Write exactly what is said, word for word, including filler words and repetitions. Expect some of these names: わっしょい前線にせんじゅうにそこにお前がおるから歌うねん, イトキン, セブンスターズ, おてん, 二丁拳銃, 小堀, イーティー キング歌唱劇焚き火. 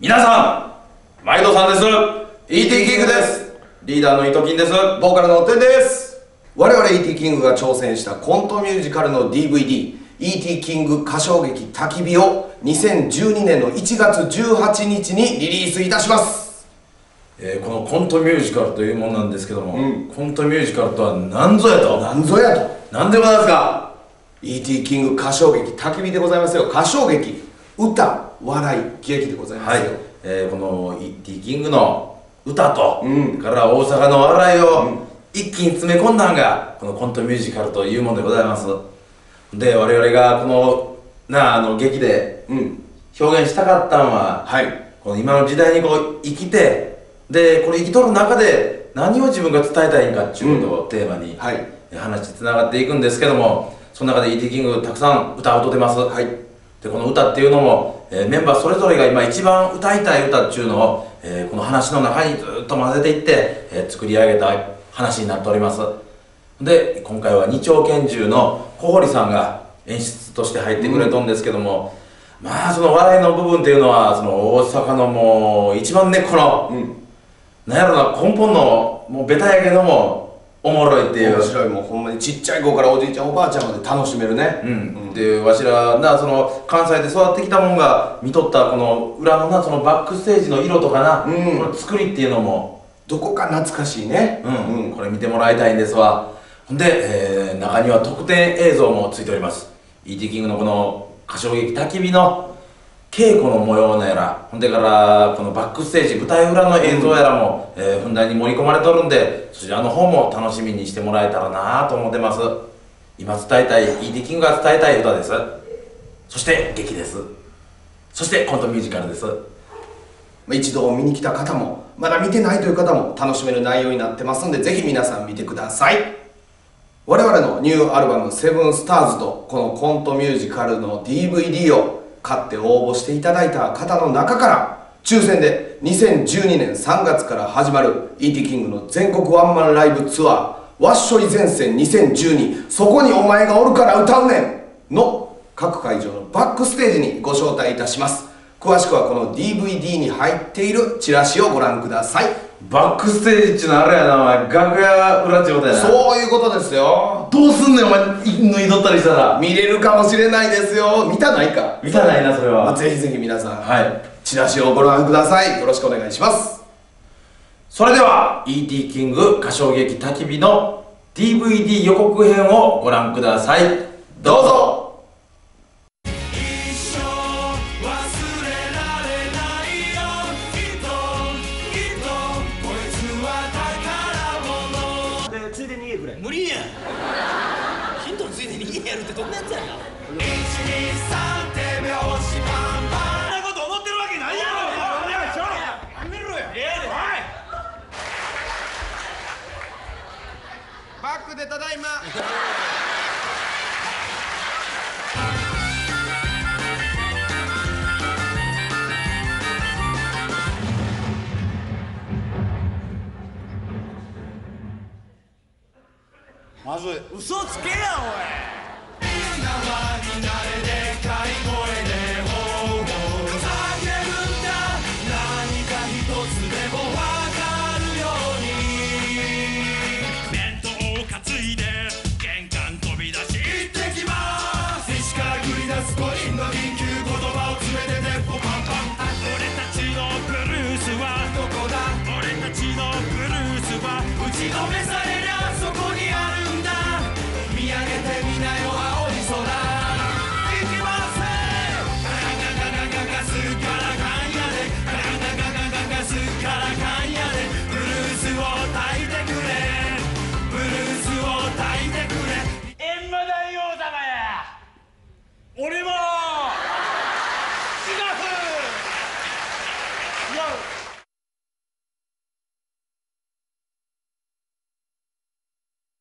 皆さん、毎度さんです。 イーティー キングです。リーダーのイトキンです。ボーカルのおてんです。我々 イーティー キングが挑戦したコントミュージカルの ディーブイディー「イーティー キング歌唱劇焚き火」をにせんじゅうにねんのいちがつじゅうはちにちにリリースいたします。えー、このコントミュージカルというものなんですけども、うん、コントミュージカルとは何ぞやと。何ぞやと何でございますか。 イーティー キング歌唱劇焚き火でございますよ。歌唱劇、歌、笑い、劇でございますよ。はい、えー、この イーティー キングの歌と、うん、から大阪の笑いを一気に詰め込んだのがこのコントミュージカルというものでございます。で、我々がこのなああの劇で、うん、表現したかったのは、はい、この今の時代にこう生きて、でこれ生きとる中で何を自分が伝えたいんかっていうことをテーマに、うん、はい、話つながっていくんですけども、その中で イーティー キングたくさん歌を歌ってます。はい、でこの歌っていうのも、えー、メンバーそれぞれが今一番歌いたい歌っていうのを、えー、この話の中にずっと混ぜていって、えー、作り上げた話になっております。で今回は二丁拳銃の小堀さんが演出として入ってくれたんですけども、うん、まあその笑いの部分っていうのはその大阪のもう一番根っこの、うん、なんやろな、根本のもうベタやけどもおもろいっていう、面白い、もうほんまにちっちゃい子からおじいちゃんおばあちゃんまで楽しめるね。うんで、わしらなその関西で育ってきたもんが見とったこの裏のなそのバックステージの色とかな、うん、この作りっていうのもどこか懐かしいね。うん、うん、これ見てもらいたいんですわ。ほんで、えー、中には特典映像もついております。 イーティー キングのこの歌唱劇焚き火の稽古の模様のやら、ほんでからこのバックステージ舞台裏の映像やらも、うん、えー、ふんだんに盛り込まれとるんで、そちらの方も楽しみにしてもらえたらなと思ってます。今伝えたい、イーティー キングが伝えたい歌です。そして劇です。そしてコントミュージカルです。一度見に来た方もまだ見てないという方も楽しめる内容になってますんで、ぜひ皆さん見てください。我々のニューアルバム「セブンスターズ」とこのコントミュージカルの ディーブイディー を買って応募していただいた方の中から抽選でにせんじゅうにねんさんがつから始まる イーティー キングの全国ワンマンライブツアー「わっしょい前線にせんじゅうにそこにお前がおるから歌うねん」の各会場のバックステージにご招待いたします。詳しくはこの ディーブイディー に入っているチラシをご覧ください。バックステージってのあれやな、お前楽屋裏っちゅうことやな。そういうことですよ。どうすんねんお前脱いどったりしたら見れるかもしれないですよ。見たないか。見たないな、それは、まあ、ぜひぜひ皆さん、はい、チラシをご覧ください。よろしくお願いします。それでは イーティー キング歌唱劇焚き火の ディーブイディー 予告編をご覧ください。どうぞ。無理やんヒントのついでに家やるってどんなやつやんか。いちにさんって目押しパンパンそんなこと思ってるわけないやろ。やめろよ。ええでバックでただいままずい。嘘つけやおい。